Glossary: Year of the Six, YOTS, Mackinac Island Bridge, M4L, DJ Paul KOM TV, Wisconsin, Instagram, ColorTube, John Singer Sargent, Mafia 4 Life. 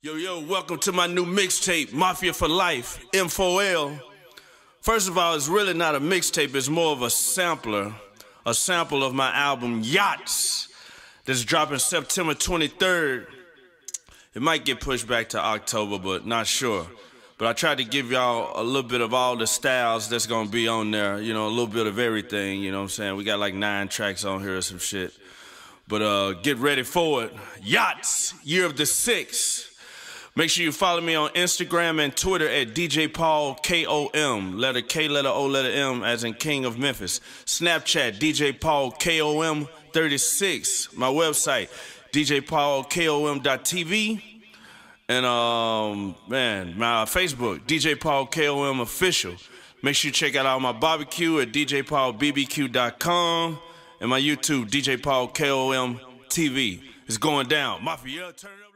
Yo, welcome to my new mixtape, Mafia 4 Life, M4L. First of all, it's really not a mixtape, it's more of a sampler. A sample of my album, YOTS, that's dropping September 23rd. It might get pushed back to October, but not sure. But I tried to give y'all a little bit of all the styles that's gonna be on there, you know, a little bit of everything, you know what I'm saying? We got like 9 tracks on here or some shit. But get ready for it. YOTS, Year of the Six. Make sure you follow me on Instagram and Twitter at DJ Paul KOM, letter K, letter O, letter M, as in King of Memphis. Snapchat, DJ Paul KOM 36. My website, DJPaulKOM.tv. And, man, my Facebook, DJ Paul KOM Official. Make sure you check out all my barbecue at DJPaulBBQ.com and my YouTube, DJ Paul KOM TV. It's going down. Mafia, turn it up.